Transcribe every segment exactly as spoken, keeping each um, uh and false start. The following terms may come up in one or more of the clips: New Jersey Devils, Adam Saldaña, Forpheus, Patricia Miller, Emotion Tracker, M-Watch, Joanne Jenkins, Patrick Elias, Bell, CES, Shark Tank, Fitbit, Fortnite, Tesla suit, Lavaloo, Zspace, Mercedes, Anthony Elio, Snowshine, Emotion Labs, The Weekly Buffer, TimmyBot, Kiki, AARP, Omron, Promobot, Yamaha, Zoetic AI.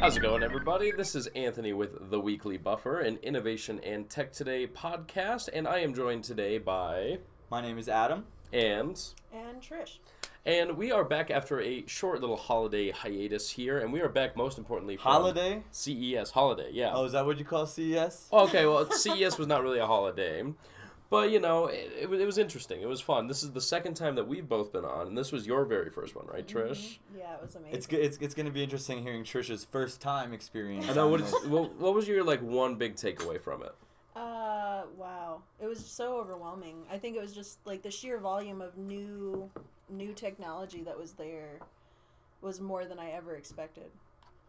How's it going, everybody? This is Anthony with The Weekly Buffer, an innovation and tech today podcast, and I am joined today by... My name is Adam. And... And Trish. And we are back after a short little holiday hiatus here, and we are back, most importantly, from... Holiday? C E S. Holiday, yeah. Oh, is that what you call C E S? Okay, well, C E S was not really a holiday. But, you know, it, it, was, it was interesting. It was fun. This is the second time that we've both been on, and this was your very first one, right, Trish? Mm-hmm. Yeah, it was amazing. It's it's, it's going to be interesting hearing Trish's first-time experience. I know. What, is, what, what was your, like, one big takeaway from it? Uh, wow. It was so overwhelming. I think it was just, like, the sheer volume of new new technology that was there was more than I ever expected.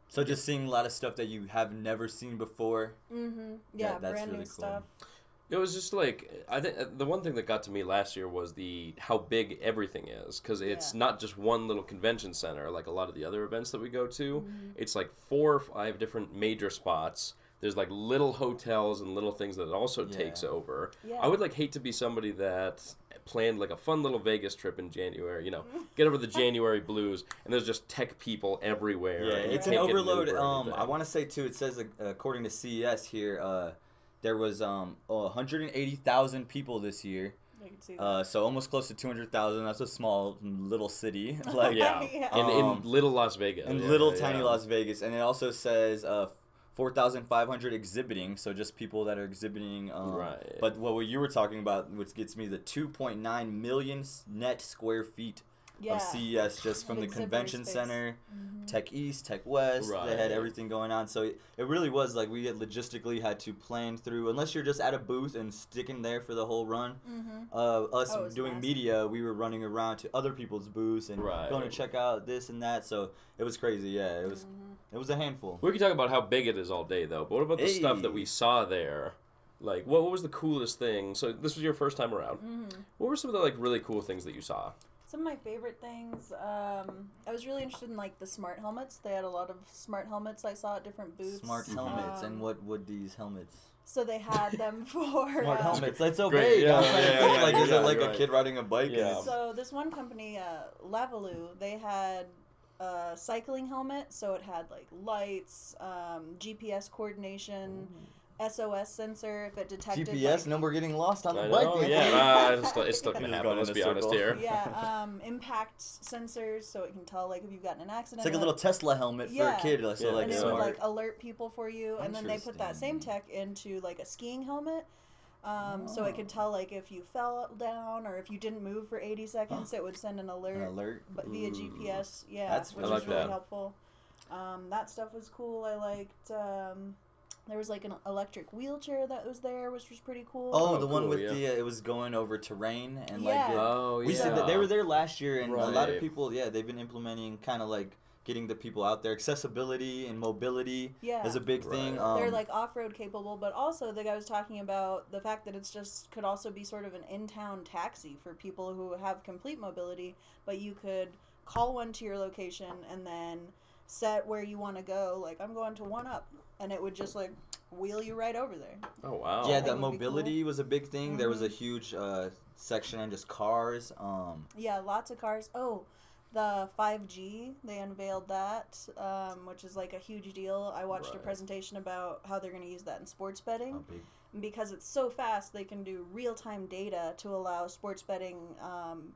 So just seeing a lot of stuff that you have never seen before. Mm-hmm. Yeah, that, that's brand really new cool. stuff. It was just like, I think the one thing that got to me last year was the how big everything is, because it's yeah. not just one little convention center like a lot of the other events that we go to. Mm-hmm. It's like four or five different major spots. There's like little hotels and little things that it also yeah. takes over. Yeah. I would like hate to be somebody that planned like a fun little Vegas trip in January, you know, get over the January blues, and there's just tech people everywhere. Yeah, and it's an overload. Um, I want to say too, it says uh, according to C E S here, uh, there was um one hundred eighty thousand people this year, I can see that. Uh, so almost close to two hundred thousand. That's a small little city, like yeah, yeah. Um, in, in little Las Vegas, in yeah, little yeah. tiny Las Vegas, and it also says uh four thousand five hundred exhibiting, so just people that are exhibiting. Um, right. But what you were talking about, which gets me the two point nine million net square feet. Yeah. Of C E S, just from the convention center, mm-hmm. Tech East, Tech West, right. They had everything going on. So it, it really was like we had logistically had to plan through, unless you're just at a booth and sticking there for the whole run. Mm-hmm. uh, us oh, doing massive. media, we were running around to other people's booths and right. going to check out this and that. So it was crazy, yeah. It was mm-hmm. it was a handful. We could talk about how big it is all day, though, but what about the hey. stuff that we saw there? Like, what, what was the coolest thing? So this was your first time around. Mm-hmm. What were some of the like really cool things that you saw? Some of my favorite things, um, I was really interested in, like, the smart helmets. They had a lot of smart helmets I saw at different booths. Smart helmets, um, and what would these helmets? So they had them for... Smart uh, helmets, that's so big. Yeah, yeah, yeah, yeah, like, yeah, is yeah, it like a right. kid riding a bike? Yeah. So this one company, uh, Lavaloo, they had a cycling helmet, so it had, like, lights, um, G P S coordination... Mm. S O S sensor if it detected G P S, like, no more getting lost on the bike. Oh yeah, uh, it's still, it's still gonna happen. Let's be honest here. Yeah, um, impact sensors so it can tell like if you've gotten an accident. It's like a little Tesla helmet yeah. for a kid, so yeah. like and it smart. would like alert people for you. And then they put that same tech into like a skiing helmet. Um, oh. So it could tell, like, if you fell down or if you didn't move for eighty seconds, it would send an alert, an alert? But via G P S. Yeah, That's, which I like is really that. helpful. Um, that stuff was cool. I liked. Um, There was, like, an electric wheelchair that was there, which was pretty cool. Oh, oh the cool, one with yeah. the, uh, it was going over terrain. and yeah. like it, Oh, yeah. We said that they were there last year, and right. a lot of people, yeah, they've been implementing kind of, like, getting the people out there. Accessibility and mobility yeah. is a big right. thing. Um, They're, like, off-road capable, but also the guy was talking about the fact that it's just could also be sort of an in-town taxi for people who have complete mobility, but you could call one to your location and then set where you want to go. Like, I'm going to one up. And it would just, like, wheel you right over there. Oh, wow. Yeah, the mobility cool. was a big thing. Mm-hmm. There was a huge uh, section on just cars. Um, yeah, lots of cars. Oh, the five G, they unveiled that, um, which is, like, a huge deal. I watched right. a presentation about how they're going to use that in sports betting. Okay. Because it's so fast, they can do real-time data to allow sports betting um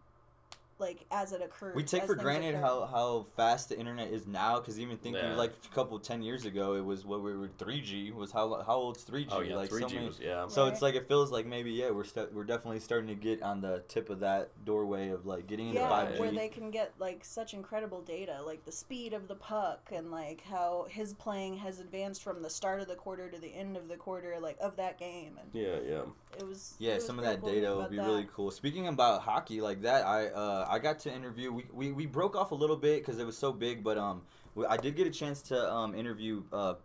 like as it occurs. We take for granted occur. how how fast the internet is now, because even thinking yeah. like a couple ten years ago, it was what we were three G was how how old's three G? Oh yeah, like, three G so many, was yeah. So right. it's like it feels like maybe yeah we're st we're definitely starting to get on the tip of that doorway of like getting into yeah, five G, where they can get like such incredible data, like the speed of the puck and like how his playing has advanced from the start of the quarter to the end of the quarter, like of that game. And yeah, yeah. It was yeah. It was some of that cool data would be that. really cool. Speaking about hockey like that, I. Uh, I got to interview, we, we, we broke off a little bit because it was so big, but um, I did get a chance to um, interview uh,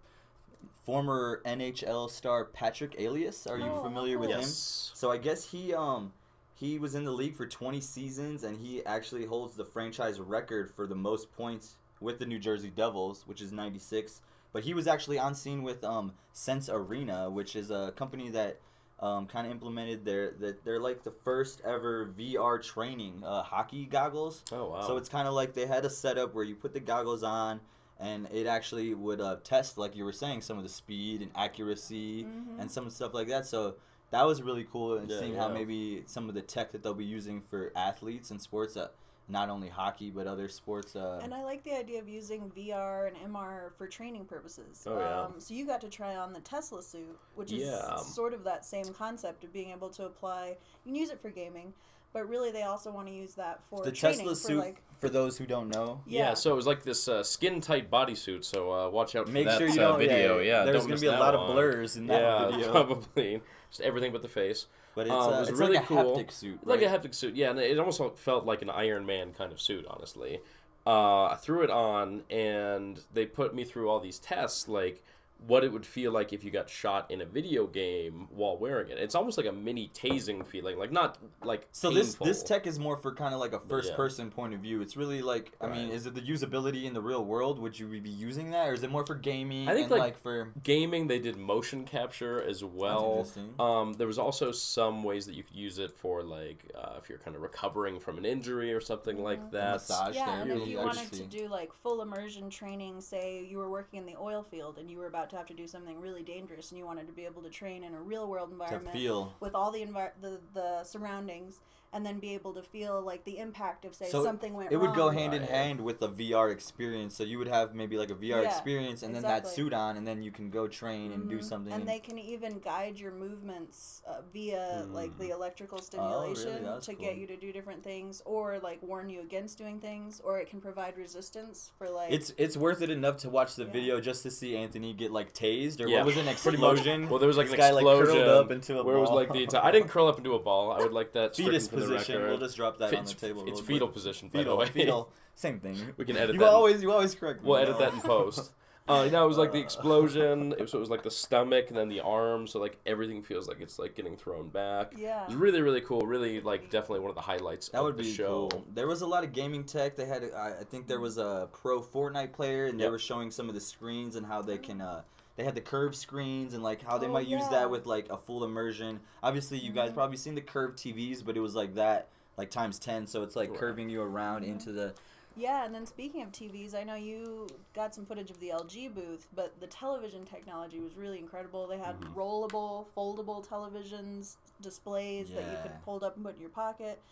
former N H L star Patrick Elias. Are you oh, familiar with yes. him? So I guess he um he was in the league for twenty seasons, and he actually holds the franchise record for the most points with the New Jersey Devils, which is ninety-six. But he was actually on scene with um, Sens Arena, which is a company that... um, kind of implemented their, their they're like the first ever V R training uh, hockey goggles. Oh wow! So it's kind of like they had a setup where you put the goggles on, and it actually would uh, test, like you were saying, some of the speed and accuracy mm-hmm. and some stuff like that. So that was really cool, and yeah, seeing yeah. how maybe some of the tech that they'll be using for athletes and sports. Uh, Not only hockey, but other sports. Uh... And I like the idea of using V R and M R for training purposes. Oh, yeah. um, so you got to try on the Tesla suit, which is yeah. sort of that same concept of being able to apply. You can use it for gaming, but really they also want to use that for the training. The Tesla suit, for, like... for those who don't know. Yeah, yeah so it was like this uh, skin-tight bodysuit, so uh, watch out for Make that sure you uh, don't, video. Yeah, yeah, there's going to be a lot long. of blurs in that yeah, video. Yeah, probably. Just everything but the face. But it's, uh, um, it was it's really like a cool. haptic suit. Right? Like a haptic suit, yeah. And it almost felt like an Iron Man kind of suit, honestly. Uh, I threw it on, and they put me through all these tests, like what it would feel like if you got shot in a video game while wearing it. It's almost like a mini tasing feeling, like not like So painful. this this tech is more for kind of like a first-person yeah. point of view. It's really like, I right. mean, is it the usability in the real world? Would you be using that, or is it more for gaming? I think and like, like for gaming, they did motion capture as well. Um, there was also some ways that you could use it for like uh, if you're kind of recovering from an injury or something mm-hmm. like that. Massage yeah, therapy. And if you I wanted to do like full immersion training, say you were working in the oil field and you were about to have to do something really dangerous, and you wanted to be able to train in a real world environment feel. with all the, envir the the surroundings, and then be able to feel like the impact of say so something went wrong. It would go hand right. in hand with a V R experience, so you would have maybe like a V R yeah, experience and exactly. then that suit on, and then you can go train and mm-hmm. do something. And they can even guide your movements uh, via mm. like the electrical stimulation oh, really? to cool. get you to do different things, or like warn you against doing things, or it can provide resistance for like... It's it's worth it enough to watch the yeah. video just to see Anthony get like tased, or yeah. what was an explosion? Well, there was like this an guy, explosion like, curled up into a where ball. It was like the entire... I didn't curl up into a ball. I would like that... Fetus position. We'll just drop that Fe on the table. It's fetal quick. position. By fetal, the way. fetal. Same thing. We can edit. You that always, you always correct me. We'll edit that in post. Uh, no, it was like the explosion. It was, so it was like the stomach and then the arm. So like everything feels like it's like getting thrown back. Yeah. It was really, really cool. Really like definitely one of the highlights. That of would the be show. Cool. There was a lot of gaming tech. They had. I, I think there was a pro Fortnite player, and yep. they were showing some of the screens and how they can. Uh, They had the curved screens and like how they oh, might yeah. use that with like a full immersion. Obviously, you guys mm-hmm. probably seen the curved T Vs, but it was like that, like times ten. So it's like cool. curving you around mm-hmm. into the. Yeah, and then speaking of T Vs, I know you got some footage of the L G booth, but the television technology was really incredible. They had mm-hmm. rollable, foldable televisions, displays yeah. that you could fold up and put in your pocket.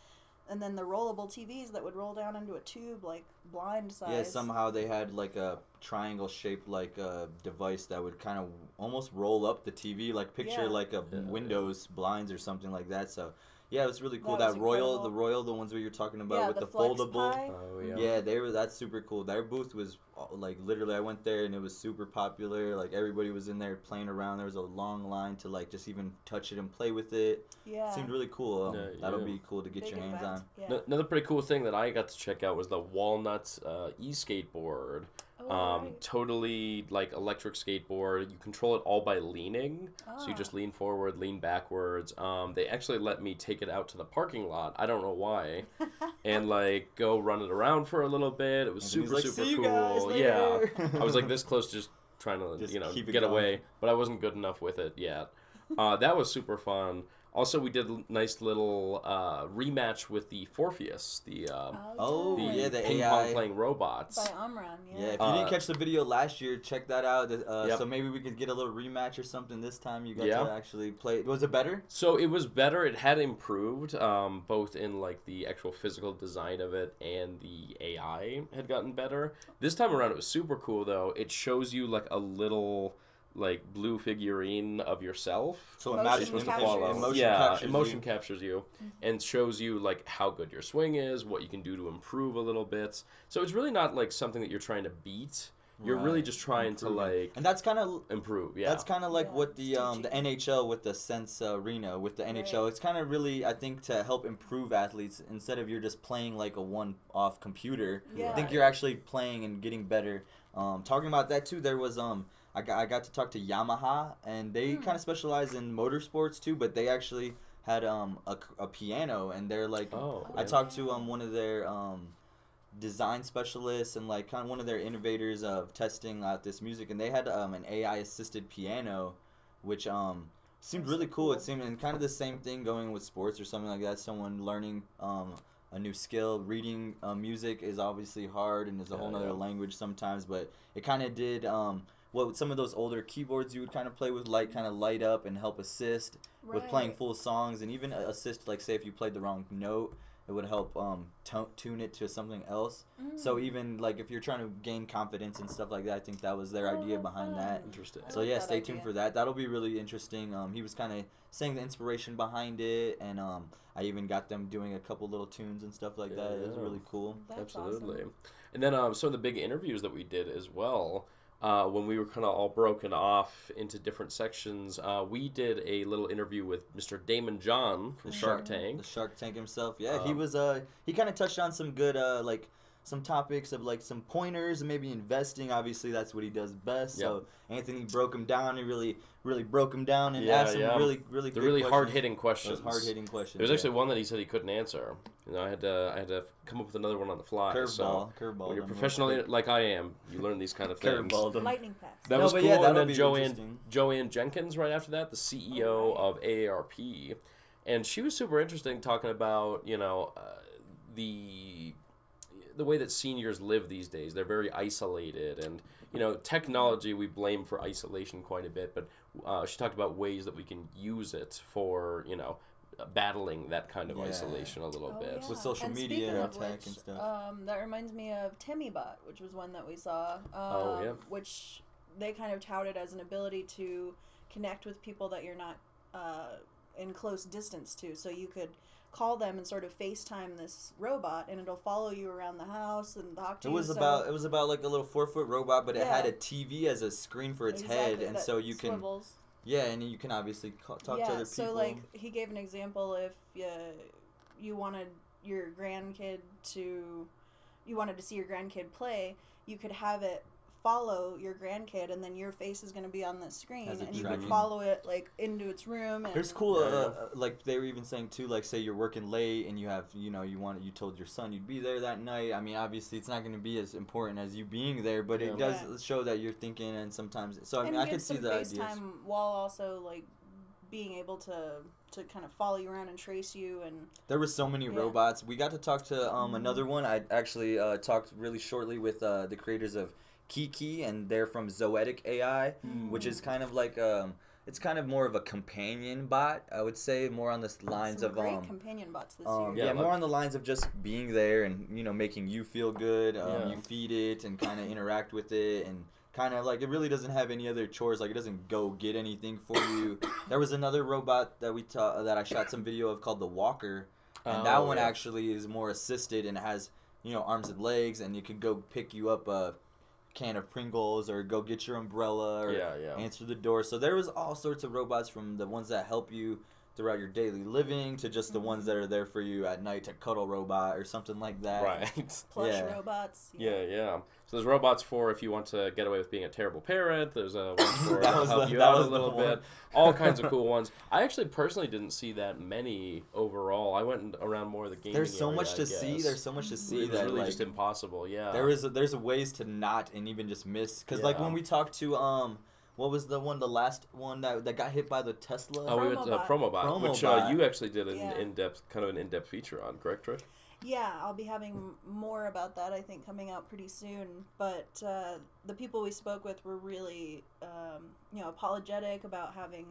And then the rollable T Vs that would roll down into a tube, like blind size. Yeah, somehow they had like a triangle-shaped like a device that would kind of almost roll up the T V, like picture yeah. like a yeah, Windows yeah. blinds or something like that. So, yeah, it was really cool. That, that Royal, incredible. the Royal, the ones where you're talking about yeah, with the, the foldable. Oh, yeah. yeah, they were. That's super cool. Their booth was like literally. I went there and it was super popular. Like everybody was in there playing around. There was a long line to like just even touch it and play with it. Yeah, it seemed really cool. Um, yeah, yeah. That'll be cool to get Big your hands event. on. Yeah. No, another pretty cool thing that I got to check out was the Walnut uh, e-skateboard. Um, right. Totally like electric skateboard. You control it all by leaning. Ah. So you just lean forward, lean backwards. Um, they actually let me take it out to the parking lot. I don't know why. And like go run it around for a little bit. It was and super, was like, super See cool. You guys later. Yeah. I was like this close to just trying to, just you know, get going. away. But I wasn't good enough with it yet. Uh, that was super fun. Also, we did a nice little uh, rematch with the Forpheus, the, um, oh, the yeah, the ping-pong playing robots. By Omron, yeah. Yeah, if you uh, didn't catch the video last year, check that out. Uh, yep. So maybe we could get a little rematch or something this time. You got yep. to actually play. Was it better? So it was better. It had improved, um, both in like the actual physical design of it and the A I had gotten better. This time around, it was super cool, though. It shows you like a little... like blue figurine of yourself. So emotion supposed to follow. Emotion yeah, captures emotion you. captures you mm-hmm. and shows you like how good your swing is, what you can do to improve a little bit. So it's really not like something that you're trying to beat. You're right. really just trying Improving. to like and that's kind of improve. Yeah, that's kind of like yeah, what the um, the N H L with the Sens Arena with the N H L. Right. It's kind of really I think to help improve athletes instead of you're just playing like a one-off computer. Yeah. I think you're actually playing and getting better. Um, talking about that too, there was um. I got, I got to talk to Yamaha, and they mm. kind of specialize in motorsports too, but they actually had um a, a piano, and they're like, oh, I really? talked to um one of their um design specialists and like kind of one of their innovators of testing out this music, and they had um an A I assisted piano, which um seemed really cool. It seemed and kind of the same thing going with sports or something like that. Someone learning um, a new skill. Reading uh, music is obviously hard and is a whole yeah, nother yeah. language sometimes, but it kind of did um, what some of those older keyboards you would kind of play with, light kind of light up and help assist right. with playing full songs, and even assist, like say if you played the wrong note, it would help um, tune it to something else. Mm. So even like if you're trying to gain confidence and stuff like that, I think that was their oh, idea behind fun. that. Interesting. So yeah, stay idea. tuned for that. That'll be really interesting. Um, he was kind of saying the inspiration behind it, and um, I even got them doing a couple little tunes and stuff like yeah. that. It was really cool. That's Absolutely. Awesome. And then um, some of the big interviews that we did as well, uh, when we were kind of all broken off into different sections, uh, we did a little interview with Mister Damon John from Shark Tank. The Shark Tank himself, yeah. Um, he was, uh, he kind of touched on some good, uh, like, some topics of, like, some pointers and maybe investing. Obviously, that's what he does best. Yep. So Anthony broke him down. He really, really broke him down and yeah, asked yeah. some really, really good really questions. hard-hitting questions. Those hard-hitting questions. There was actually yeah. one that he said he couldn't answer. You know, I had to, I had to come up with another one on the fly. Curveball, so curveball. When you're professional like I am, you learn these kind of things. Lightning pass. That no, was cool. Yeah, and then Joanne, Joanne Jenkins right after that, the C E O oh, of A A R P, and she was super interesting talking about you know uh, the the way that seniors live these days. They're very isolated, and you know technology we blame for isolation quite a bit, but uh, she talked about ways that we can use it for you know. battling that kind of yeah. isolation a little oh, bit yeah. with social and media and tech and stuff. Um, that reminds me of TimmyBot, which was one that we saw. Um, oh yeah. Which they kind of touted as an ability to connect with people that you're not uh, in close distance to. So you could call them and sort of FaceTime this robot, and it'll follow you around the house and talk to you. It was you, about so. it was about like a little four foot robot, but yeah. it had a T V as a screen for its exactly, head, and so you swivels. can. Yeah, and you can obviously talk yeah, to other people. So, like, he gave an example if you, you wanted your grandkid to, you wanted to see your grandkid play, you could have it follow your grandkid, and then your face is going to be on the screen, and dragon. you could follow it, like, into its room. And, There's cool, uh, uh, like, they were even saying, too, like, say you're working late, and you have, you know, you want, you told your son you'd be there that night. I mean, obviously, it's not going to be as important as you being there, but yeah. it does yeah. show that you're thinking, and sometimes, so, I mean, I can see the ideas. FaceTime while also, like, being able to to kind of follow you around and trace you. And there were so many yeah. robots. We got to talk to um, another one. I actually uh, talked really shortly with uh, the creators of Kiki, and they're from Zoetic A I, mm. which is kind of like um, it's kind of more of a companion bot, I would say, more on the lines Some of great um, companion bots this um, year. Yeah, yeah, more on the lines of just being there and you know making you feel good. Um, yeah. You feed it and kind of interact with it, and kind of like it really doesn't have any other chores. Like it doesn't go get anything for you. There was another robot that we ta that I shot some video of called the Walker, and oh, that one yeah. actually is more assisted and has you know arms and legs, and it could go pick you up a can of Pringles or go get your umbrella or yeah, yeah. answer the door. So there was all sorts of robots, from the ones that help you throughout your daily living to just the mm-hmm. ones that are there for you at night, to cuddle robot or something like that. Right. Plush yeah. robots. Yeah. yeah, yeah. So there's robots for if you want to get away with being a terrible parent. There's a one for that was help the, you that out was a little bit. All kinds of cool ones. I actually personally didn't see that many overall. I went around more of the gaming. There's so area, much to see. There's so much to see. It's that, really like, just impossible. Yeah. There is a, there's a ways to not and even just miss, because yeah. like when we talked to um. What was the one, the last one that that got hit by the Tesla? Oh, we went to uh, Promobot, Promobot, which uh, you actually did an yeah. in-depth, kind of an in-depth feature on, correct, Trish? Yeah, I'll be having more about that, I think, coming out pretty soon. But uh, the people we spoke with were really, um, you know, apologetic about having...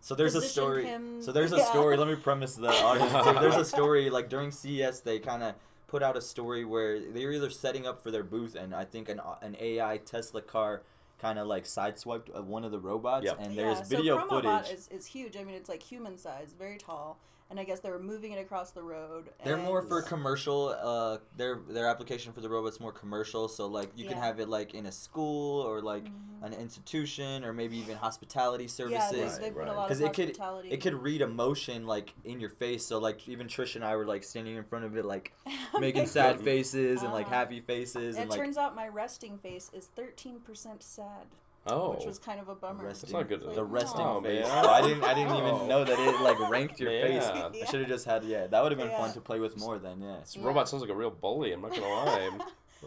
So there's a story. Him, so there's yeah. a story. Let me premise the audience. So there's a story, like, during C E S, they kind of put out a story where they were either setting up for their booth, and I think an, an A I Tesla car... kind of like sideswiped one of the robots, yep. and there's yeah, so video footage. Yeah, Promobot is, is huge. I mean, it's like human sized, very tall, and I guess they were moving it across the road. They're more for commercial. Uh, their their application for the robot's more commercial. So like you yeah. can have it like in a school or like mm-hmm. an institution or maybe even hospitality services. Yeah, because right, right. it could it could read emotion like in your face. So like even Trish and I were like standing in front of it, like making sad faces and uh-huh. like happy faces. And, and it like, turns out my resting face is thirteen percent sad. Oh, which was kind of a bummer. Resting, That's not good. Like, the resting no. face. Oh, I didn't. I didn't even know that it like ranked your yeah. face. Yeah. I should have just had. Yeah, that would have been yeah. fun to play with more. Then yeah. This yeah. robot sounds like a real bully. I'm not gonna lie.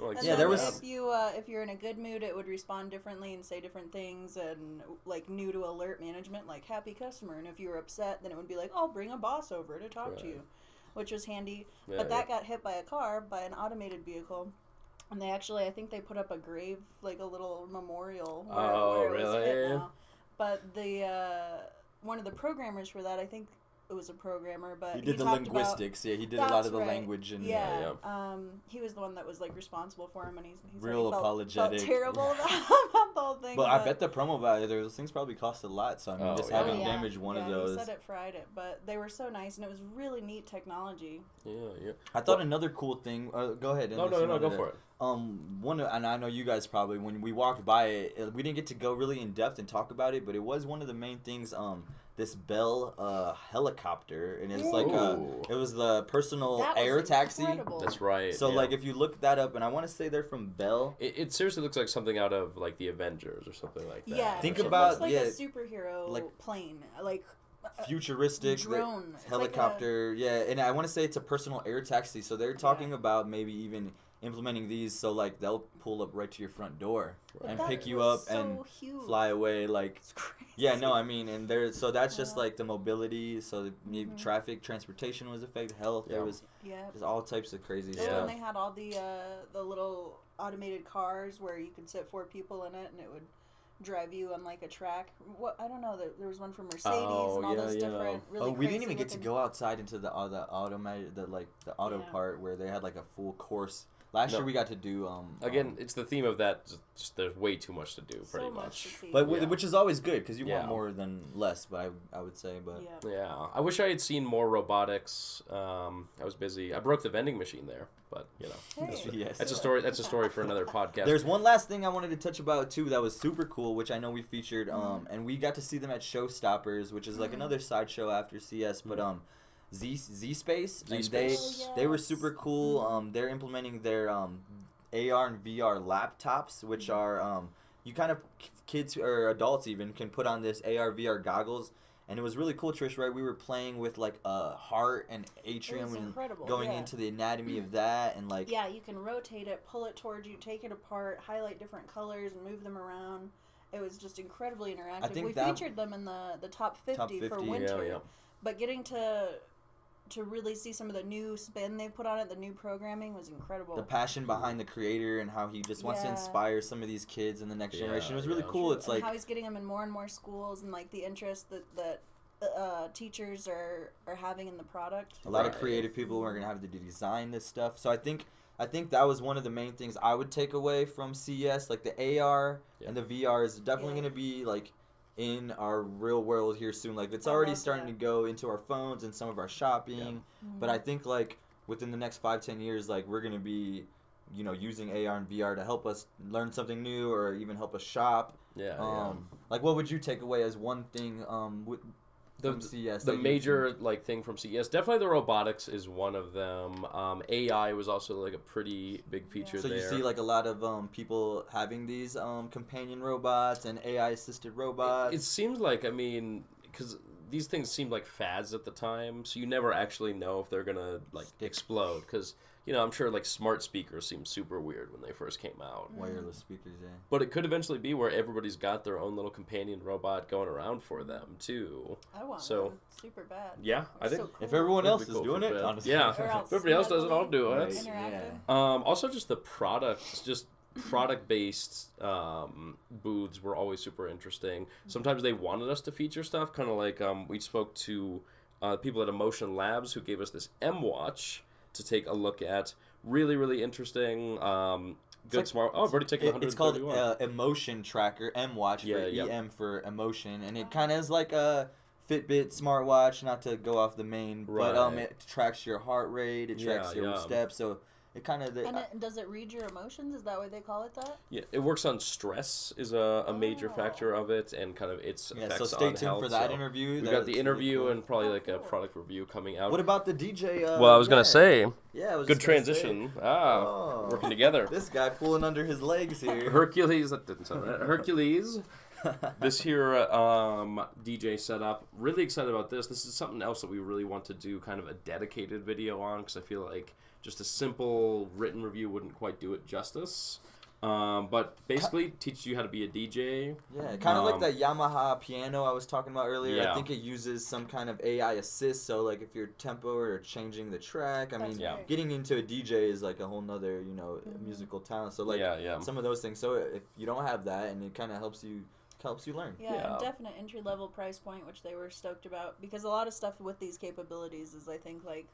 Like yeah, there was. If you uh, if you're in a good mood, it would respond differently and say different things, and like new to alert management, like happy customer. And if you were upset, then it would be like, oh, bring a boss over to talk right. to you, which was handy. Yeah, but that yeah. got hit by a car, by an automated vehicle, and they actually, I think they put up a grave, like a little memorial. Where, oh, where it really? Was hit now. But the uh, one of the programmers for that, I think. It was a programmer, but he did he the linguistics. About, yeah, he did a lot of the right. language and yeah. yeah, yeah. Um, he was the one that was like responsible for him, and he's, he's real like, he apologetic. Felt, felt terrible about the whole thing. But, but I bet the promo value those things probably cost a lot. So I mean, oh, just yeah. having oh, yeah. damaged one yeah, of those. He said it fried it, but they were so nice, and it was really neat technology. Yeah, yeah. I thought well, another cool thing. Uh, go ahead. No, no, no, go for it. Um, one, and I know you guys probably when we walked by it, we didn't get to go really in depth and talk about it, but it was one of the main things. Um. This Bell uh, helicopter, and it's Ooh. like a, it was the personal that air taxi. Incredible. That's right. So yeah. like if you look that up, and I want to say they're from Bell. It, it seriously looks like something out of like the Avengers or something like that. Yeah, think it about looks like yeah, a superhero like, plane, like futuristic drone helicopter. Like a... Yeah, and I want to say it's a personal air taxi. So they're talking yeah. about maybe even. implementing these so like they'll pull up right to your front door but and pick you up so and huge. fly away like it's crazy. yeah no I mean and there so that's just like the mobility so the maybe mm-hmm. traffic transportation was affected health yeah. there was yeah there's all types of crazy yeah. stuff and they had all the uh the little automated cars where you could sit four people in it and it would drive you on like a track. What I don't know. There, there was one from Mercedes oh, and all yeah, those yeah. different. Really oh, we didn't even get to go outside into the uh, the automated the like the auto yeah. part where they had like a full course. Last no. year we got to do um again. Um, it's the theme of that. Just, there's way too much to do, pretty so much. much to see. But yeah. which is always good because you yeah. want more than less. But I I would say, but yeah. yeah, I wish I had seen more robotics. Um, I was busy. I broke the vending machine there, but you know, hey. that's, yes. that's a story. That's a story for another podcast. There's one last thing I wanted to touch about too that was super cool, which I know we featured. Um, mm. and we got to see them at Showstoppers, which is like mm. another sideshow after C E S, but mm. um. Z Z Space, Z and Space. They oh, yes. they were super cool. Um, they're implementing their um, A R and V R laptops, which are um, you kind of kids or adults even can put on this A R V R goggles, and it was really cool. Trish, right? We were playing with like a heart and atrium, and going yeah. into the anatomy of that, and like yeah, you can rotate it, pull it towards you, take it apart, highlight different colors, and move them around. It was just incredibly interactive. I think we that, featured them in the the top fifty, top fifty for winter, yeah, yeah. but getting to to really see some of the new spin they put on it, the new programming was incredible. The passion behind the creator and how he just wants yeah. to inspire some of these kids in the next yeah, generation. It was really yeah, cool. It's and like how he's getting them in more and more schools and like the interest that that uh, teachers are are having in the product. A lot right. of creative people are going to have to design this stuff. So I think I think that was one of the main things I would take away from C E S. Like the A R yeah. and the V R is definitely yeah. going to be like in our real world here soon. Like it's already starting that. to go into our phones and some of our shopping. Yeah. Mm-hmm. But I think like within the next five, ten years, like we're gonna be, you know, using A R and V R to help us learn something new or even help us shop. Yeah. Um, yeah. Like what would you take away as one thing um with the, from C E S? The major like thing from C E S, definitely the robotics is one of them. Um, A I was also like a pretty big feature yeah. so there. So you see like a lot of um, people having these um, companion robots and A I assisted robots. It, it seems like, I mean, because these things seemed like fads at the time, so you never actually know if they're gonna like Stick. explode. Because you know, I'm sure like smart speakers seemed super weird when they first came out. Wireless speakers, yeah. But it could eventually be where everybody's got their own little companion robot going around for them too. I want so, one. Super bad. Yeah, I think so cool. if everyone else is cool doing it, honestly. Yeah, if everybody else does it, I'll do it. Right. Yeah. Um, also, just the products, just product-based um, booths were always super interesting. Sometimes they wanted us to feature stuff, kind of like um, we spoke to uh, people at Emotion Labs who gave us this M-Watch to take a look at. Really, really interesting. Um, good like, smart. Oh, I've already taken it, it's called uh, Emotion Tracker, M-Watch for yeah, yep. E M for emotion. And it kind of is like a Fitbit smartwatch, not to go off the main, right. but um, it tracks your heart rate, it tracks yeah, your yeah. steps. So it kind of. And it, does it read your emotions? Is that why they call it that? Yeah, it works on stress, is a, a oh. major factor of it, and kind of its yeah, effects on health. So stay tuned health, for that so interview. We've that got the interview really cool. and probably oh, like cool. a product review coming out. What about the D J? Uh, well, I was yeah. gonna say. Yeah, I was good transition. Say. Ah, oh. working together. This guy pulling under his legs here. Hercules. That didn't sound right. Hercules. This here um, D J setup. Really excited about this. This is something else that we really want to do kind of a dedicated video on because I feel like. Just a simple written review wouldn't quite do it justice. Um, but basically teaches you how to be a D J. Yeah, kind of um, like that Yamaha piano I was talking about earlier. Yeah. I think it uses some kind of A I assist, so like if you're tempo or changing the track, I That's mean, yeah. getting into a D J is like a whole nother, you know, mm-hmm. musical talent. So like yeah, yeah. some of those things. So if you don't have that, and it kind of helps you helps you learn. Yeah, yeah. definite entry-level price point, which they were stoked about, because a lot of stuff with these capabilities is, I think, like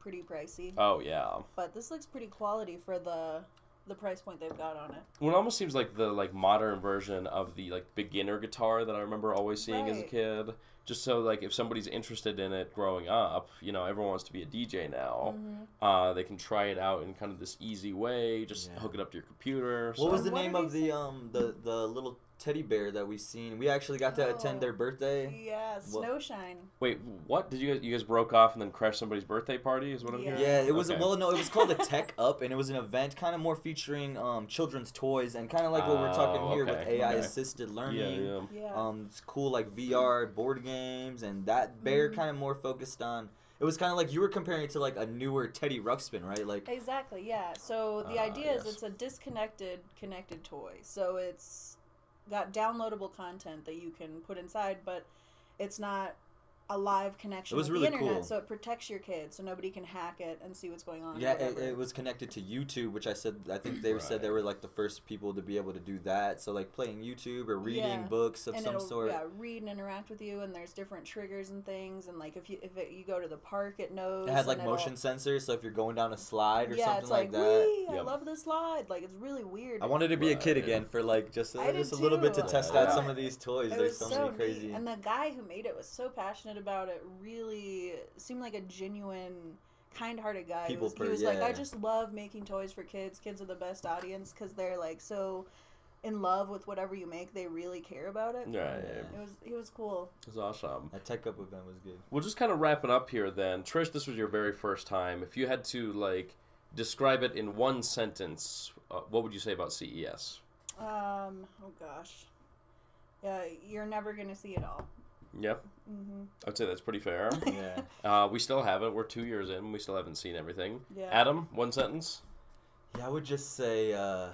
pretty pricey. Oh, yeah. But this looks pretty quality for the... the price point they've got on it. Well, it almost seems like the like modern version of the like beginner guitar that I remember always seeing right. as a kid. Just so like if somebody's interested in it growing up, you know, everyone wants to be a D J now. Mm-hmm. Uh, they can try it out in kind of this easy way. Just yeah. hook it up to your computer. What so. was the what name of the um the the little teddy bear that we seen? We actually got to oh. attend their birthday. Yeah, Snowshine. Wait, what did you guys? You guys broke off and then crashed somebody's birthday party? Is what I'm yeah. hearing. Yeah, it was okay. well, no, it was called the Tech Up, and it was an event kind of more featuring um children's toys and kind of like what oh, we're talking here okay. with A I okay. assisted learning. Yeah, yeah. yeah. Um, it's cool like V R board games, and that bear mm. kind of more focused on. It was kind of like you were comparing it to like a newer Teddy Ruxpin, right? Like exactly, yeah. So the uh, idea yes. is it's a disconnected connected toy. So it's got downloadable content that you can put inside, but it's not a live connection it was with really the internet, cool. so it protects your kids, so nobody can hack it and see what's going on. Yeah, it, it was connected to YouTube, which I said I think they right. said they were like the first people to be able to do that. So like playing YouTube or reading yeah. books of and some sort. Yeah, read and interact with you, and there's different triggers and things, and like if you if it, you go to the park, it knows. It has like motion sensors, so if you're going down a slide or yeah, something it's like, like that. Yeah, I yep. love this slide. Like it's really weird. I wanted to be right. a kid again for like just a, just a little too. bit to test yeah. out yeah. some of these toys. It there's so, so many crazy. Neat. And the guy who made it was so passionate about it. Really seemed like a genuine, kind-hearted guy. People he was, he was yeah. like, I just love making toys for kids. Kids are the best audience because they're like so in love with whatever you make. They really care about it. Yeah, yeah. It was it was cool. It was awesome. That Tech Up event was good. We'll just kind of wrap it up here then. Trish, this was your very first time. If you had to like describe it in one sentence, uh, what would you say about C E S? Um. Oh gosh. Yeah, you're never gonna see it all. Yep. Mm-hmm. I'd say that's pretty fair. Yeah. Uh, we still haven't. We're two years in. We still haven't seen everything. Yeah. Adam, one sentence. Yeah, I would just say, uh,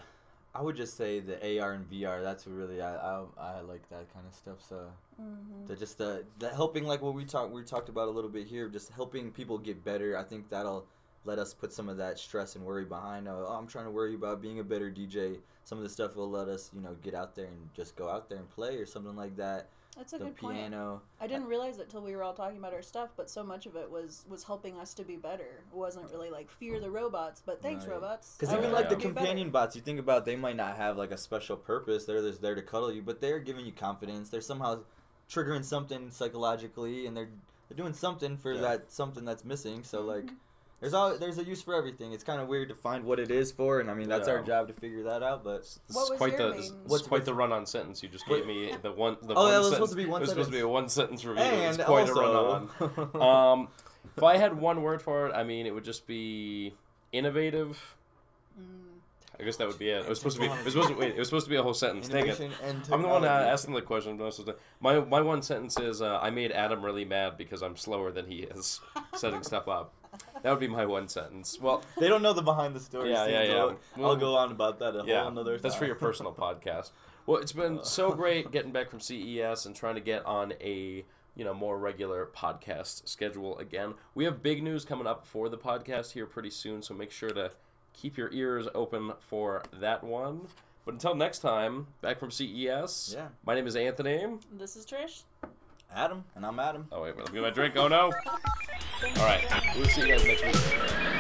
I would just say the A R and V R. That's really I I, I like that kind of stuff. So, mm-hmm. the, just the, the helping like what we talked we talked about a little bit here, just helping people get better. I think that'll let us put some of that stress and worry behind. Oh, I'm trying to worry about being a better D J. Some of the stuff will let us, you know, get out there and just go out there and play or something like that. That's a good point. I didn't realize it till we were all talking about our stuff, but so much of it was was helping us to be better. It wasn't really like fear the robots, but thanks right. robots. Because even like the companion bots, you think about, they might not have like a special purpose. They're just there to cuddle you, but they're giving you confidence. They're somehow triggering something psychologically, and they're they're doing something for yeah. that something that's missing. So like. Mm-hmm. There's all there's a use for everything. It's kind of weird to find what it is for, and I mean that's yeah. our job to figure that out. But it's quite the it's, what's quite the run on sentence you just gave me. The one the oh, one that was sentence, supposed to be one. It was sentence. supposed to be a one sentence review. It's quite also. a run on. um, if I had one word for it, I mean it would just be innovative. Mm. I guess that would be it. It was supposed to be. It was supposed to, wait, it was supposed to be a whole sentence. Dang it! I'm the one that asked them the question. My my one sentence is uh, I made Adam really mad because I'm slower than he is setting stuff up. That would be my one sentence. Well, they don't know the behind the story. Yeah, yeah, yeah. I'll, well, I'll go on about that a yeah, whole another time. That's for your personal podcast. Well, it's been so great getting back from C E S and trying to get on a you know more regular podcast schedule again. We have big news coming up for the podcast here pretty soon, so make sure to keep your ears open for that one. But until next time, back from C E S. Yeah. My name is Anthony. This is Trish. Adam. And I'm Adam. Oh, wait, let me get my drink. Oh, no. All right. We'll see you guys next week.